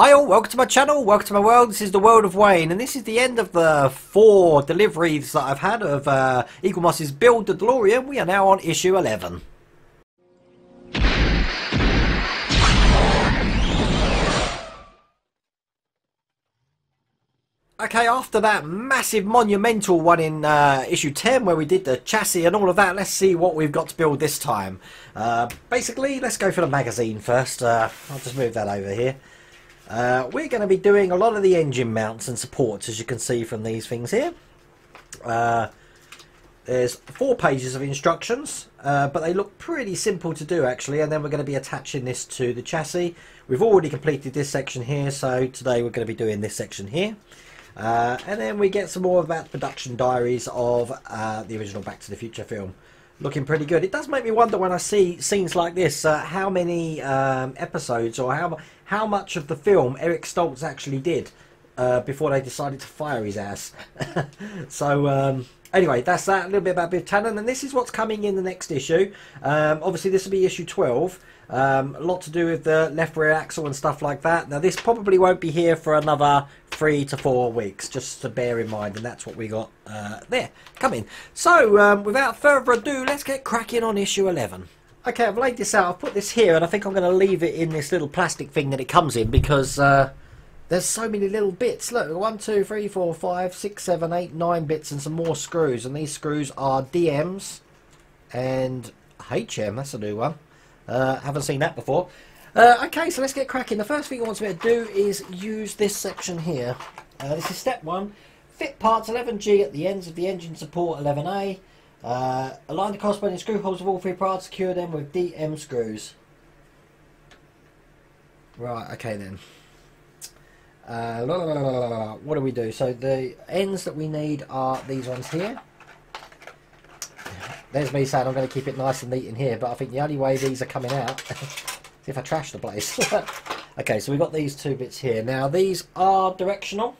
Hi all, welcome to my channel, welcome to my world. This is the World of Wayne, and this is the end of the 4 deliveries that I've had of Eagle Moss's Build the DeLorean. We are now on issue 11. Okay, after that massive monumental one in issue 10 where we did the chassis and all of that, let's see what we've got to build this time. Basically, let's go for the magazine first. I'll just move that over here. We're going to be doing a lot of the engine mounts and supports, as you can see from these things here. There's 4 pages of instructions, but they look pretty simple to do actually, and then we're going to be attaching this to the chassis. We've already completed this section here, so today we're going to be doing this section here. And then we get some more about the production diaries of the original Back to the Future film. Looking pretty good. It does make me wonder when I see scenes like this, how many episodes or how much of the film Eric Stoltz actually did before they decided to fire his ass. So anyway, that's that. A little bit about Biff Tannen, and this is what's coming in the next issue. Obviously, this will be issue 12. A lot to do with the left rear axle and stuff like that. Now, this probably won't be here for another 3 to 4 weeks, just to bear in mind, and that's what we got there coming. So, without further ado, let's get cracking on issue 11. Okay, I've laid this out. I've put this here, and I think I'm going to leave it in this little plastic thing that it comes in because there's so many little bits. Look, 1, 2, 3, 4, 5, 6, 7, 8, 9 bits and some more screws, and these screws are DMs and HM. That's a new one. Haven't seen that before. Okay, so let's get cracking. The first thing you want me to do is use this section here. This is step 1. Fit parts 11G at the ends of the engine support 11A. Align the corresponding screw holes of all 3 parts. Secure them with DM screws. Right, okay then. What do we do? So the ends that we need are these ones here. There's me saying I'm going to keep it nice and neat in here, but I think the only way these are coming out is if I trash the place. Okay, so we've got these 2 bits here. Now, these are directional,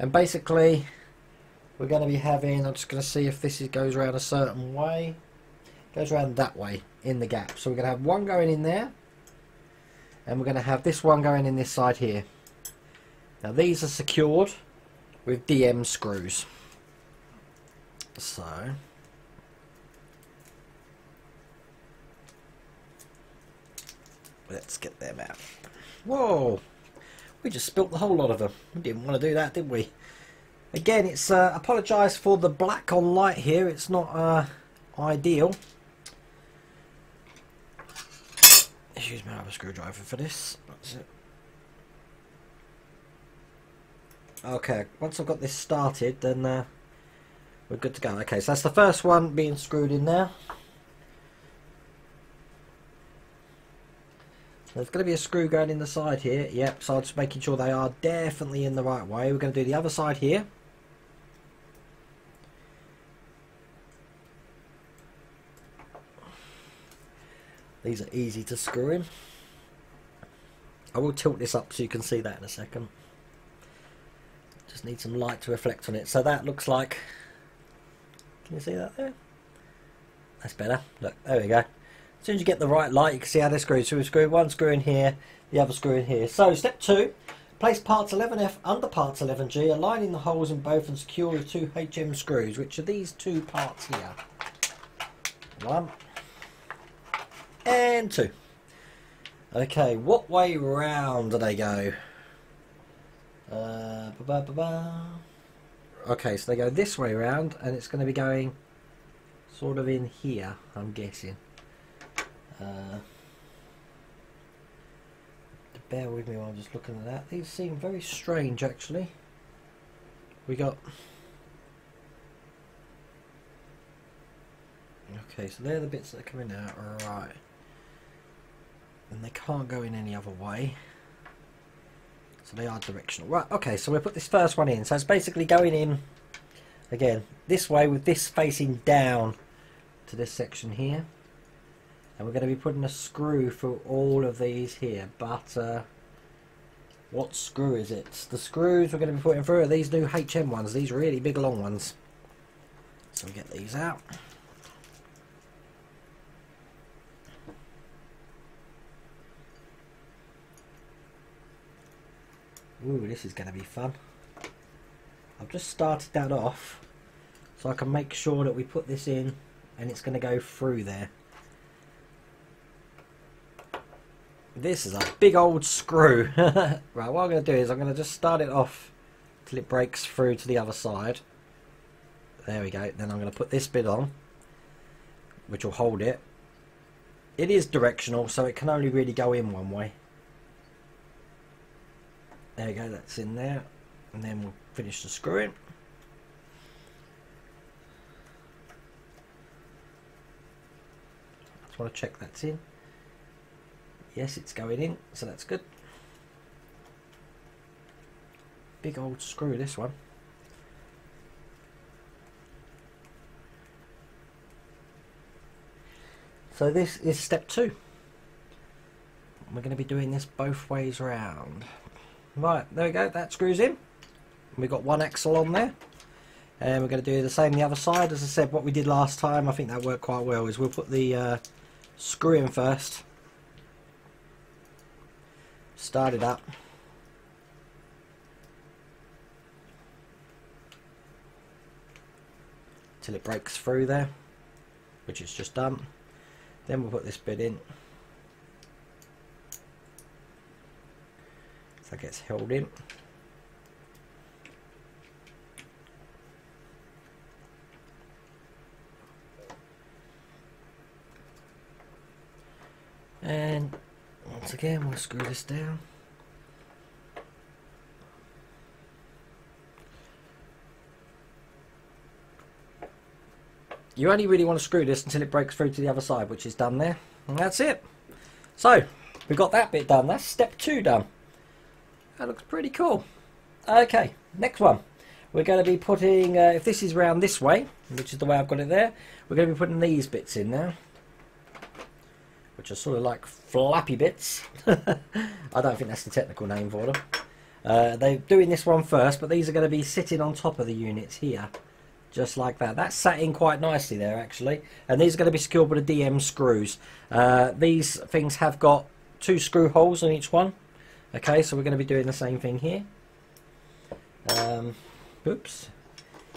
and basically we're going to be having, I'm just going to see if this goes around a certain way. It goes around that way in the gap. So we're going to have one going in there, and we're going to have this one going in this side here. Now, these are secured with DM screws. So let's get them out. Whoa! We just spilt the whole lot of them. We didn't want to do that, did we? Again, it's apologise for the black on light here. It's not ideal. Let's use my other screwdriver for this. That's it. Okay, once I've got this started, then we're good to go. Okay, so that's the first one being screwed in there. There's going to be a screw going in the side here. Yep, so I'm just making sure they are definitely in the right way. We're going to do the other side here. These are easy to screw in. I will tilt this up so you can see that in a second. Just need some light to reflect on it. So that looks like, can you see that there? That's better. Look, there we go. As soon as you get the right light, you can see how they're screwed. So we've screwed one screw in here, the other screw in here. So step 2, place parts 11F under parts 11G, aligning the holes in both and secure with 2 HM screws, which are these 2 parts here. 1 and 2. Okay, what way round do they go? Okay, so they go this way round, and it's going to be going sort of in here, I'm guessing. Bear with me while I'm just looking at that. These seem very strange actually. We got, okay, so they're the bits that are coming out, right, and they can't go in any other way, so they are directional. Right, okay, so we'll put this first one in, so it's basically going in again this way with this facing down to this section here. And we're going to be putting a screw through all of these here, but what screw is it? The screws we're going to be putting through are these new HM ones, these really big long ones. So we get these out. Ooh, this is going to be fun. I've just started that off so I can make sure that we put this in and it's going to go through there. This is a big old screw. Right, what I'm going to do is I'm going to just start it off till it breaks through to the other side. There we go. Then I'm going to put this bit on, which will hold it. It is directional, so it can only really go in one way. There we go, that's in there. And then we'll finish the screwing. Just want to check that's in. Yes, it's going in, so that's good. Big old screw, this one. So this is step 2. We're going to be doing this both ways round. Right, there we go, that screws in. We've got one axle on there. And we're going to do the same the other side. As I said, what we did last time, I think that worked quite well, is we'll put the screw in first. Start it up. Till it breaks through there, which is just done. Then we'll put this bit in. So that gets held in. And once again, we'll screw this down. You only really want to screw this until it breaks through to the other side, which is done there. And that's it. So, we've got that bit done. That's step 2 done. That looks pretty cool. Okay, next one. We're going to be putting, if this is round this way, which is the way I've got it there, we're going to be putting these bits in now, which are sort of like flappy bits. I don't think that's the technical name for them. They're doing this one first, but these are going to be sitting on top of the units here. Just like that. That's sat in quite nicely there, actually. And these are going to be secured with the DM screws. These things have got 2 screw holes on each one. Okay, so we're going to be doing the same thing here. Oops,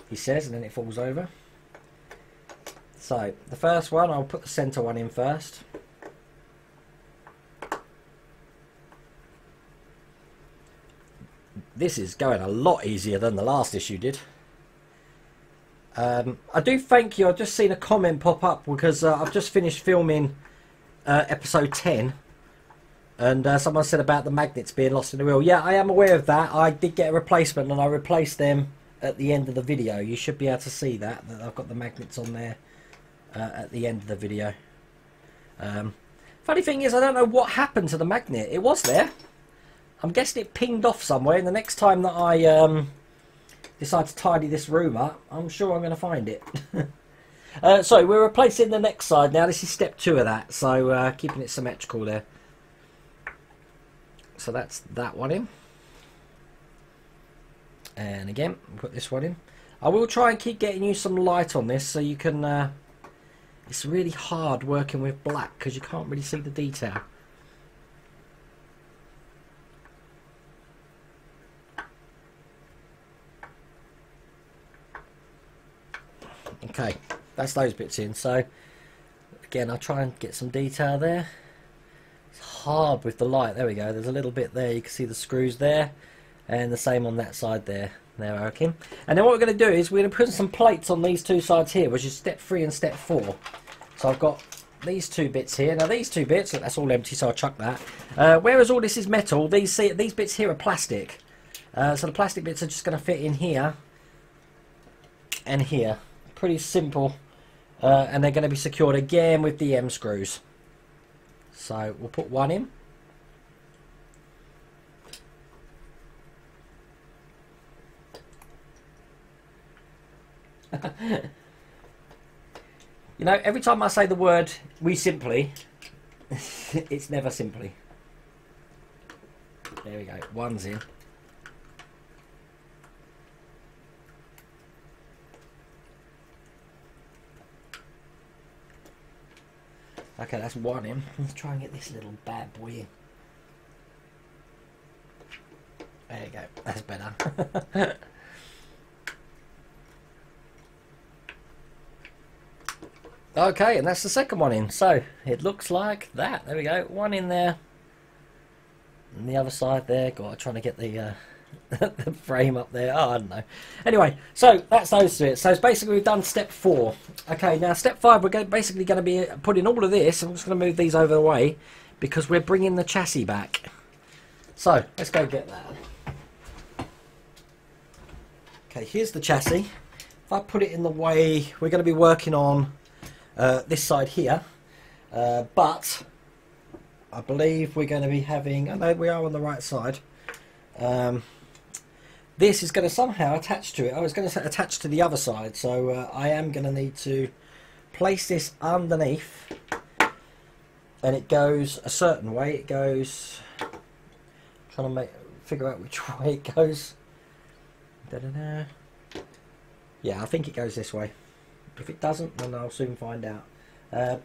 he says, and then it falls over. So, the first one, I'll put the centre one in first. This is going a lot easier than the last issue did. I do thank you. I've just seen a comment pop up because I've just finished filming episode 10 and someone said about the magnets being lost in the wheel. Yeah, I am aware of that. I did get a replacement and I replaced them at the end of the video. You should be able to see that, I've got the magnets on there at the end of the video. Funny thing is, I don't know what happened to the magnet. It was there. I'm guessing it pinged off somewhere, and the next time that I decide to tidy this room up, I'm sure I'm going to find it. So we're replacing the next side now. This is step 2 of that, so keeping it symmetrical there. So that's that one in. And again, we'll put this one in. I will try and keep getting you some light on this so you can... it's really hard working with black because you can't really see the detail. Okay, that's those bits in. So again, I'll try and get some detail there. It's hard with the light. There we go, there's a little bit there. You can see the screws there, and the same on that side there. There, I reckon. And then what we're going to do is we're going to put some plates on these 2 sides here, which is step 3 and step 4. So I've got these 2 bits here. Now these 2 bits, look, that's all empty, so I'll chuck that. Whereas all this is metal, these bits here are plastic. So the plastic bits are just going to fit in here and here. Pretty simple, and they're going to be secured again with DM screws. So we'll put one in. You know, every time I say the word "we simply," it's never simply. There we go, one's in. Okay, that's one in. Let's try and get this little bad boy in. There you go. That's better. Okay, and that's the second one in. So it looks like that. There we go. One in there. And the other side there. God, trying to get the the frame up there. Oh, I don't know. Anyway, so that's those two. So it's basically we've done step 4. Okay, now step 5, we're basically going to be putting all of this. I'm just going to move these over the way because we're bringing the chassis back. So let's go get that. Okay, here's the chassis. If I put it in the way, we're going to be working on this side here, but I believe we're going to be having, I know we are on the right side, this is going to somehow attach to it. I was going to attach to the other side, so I am going to need to place this underneath, and it goes a certain way. It goes, I'm trying to figure out which way it goes. Da-da-da. Yeah, I think it goes this way. If it doesn't, then I'll soon find out.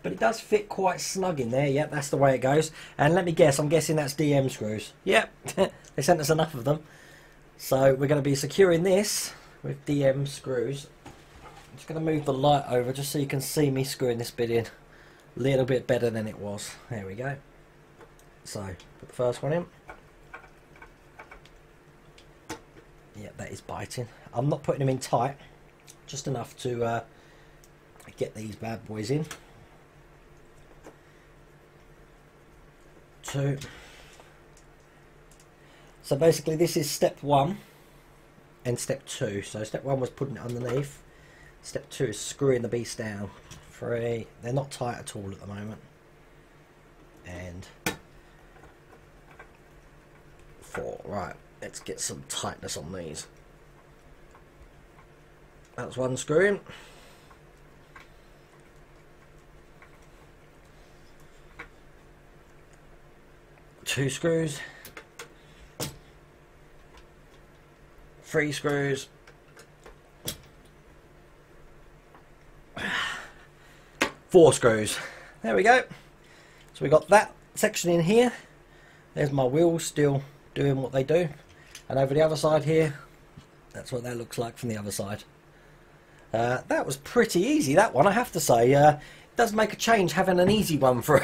But it does fit quite snug in there. Yep, that's the way it goes. And let me guess, I'm guessing that's DM screws. Yep, they sent us enough of them. So we're going to be securing this with DM screws. I'm just going to move the light over just so you can see me screwing this bit in. A little bit better than it was. There we go. So, put the first one in. Yep, that is biting. I'm not putting them in tight. Just enough to... get these bad boys in. 2. So basically this is step 1 and step 2. So step 1 was putting it underneath. Step 2 is screwing the beast down. 3. They're not tight at all at the moment. And 4. Right, let's get some tightness on these. That's one screw in. Two screws, 3 screws, 4 screws. There we go. So we got that section in here. There's my wheels still doing what they do, and over the other side here, that's what that looks like from the other side. That was pretty easy, that one, I have to say. It does make a change having an easy one for.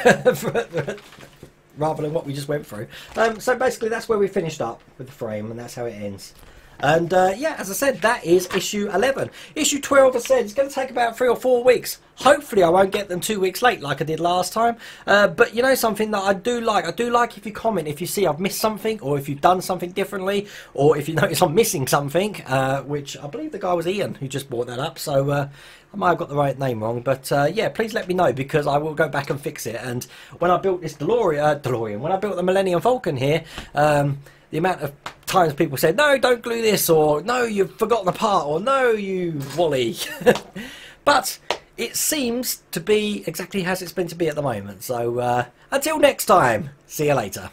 Rather than what we just went through. So basically that's where we finished up with the frame, and that's how it ends. And yeah, as I said, that is issue 11. Issue 12, I said, it's going to take about 3 or 4 weeks. Hopefully I won't get them 2 weeks late like I did last time. But you know something that I do like if you comment, if you see I've missed something, or if you've done something differently, or if you notice I'm missing something, which I believe the guy was Ian who just brought that up, so I might have got the right name wrong, but yeah, please let me know, because I will go back and fix it. And when I built this when I built the Millennium Falcon here, the amount of times people said, no, don't glue this, or no, you've forgotten the part, or no, you wally. But it seems to be exactly as it's meant to be at the moment. So until next time, see you later.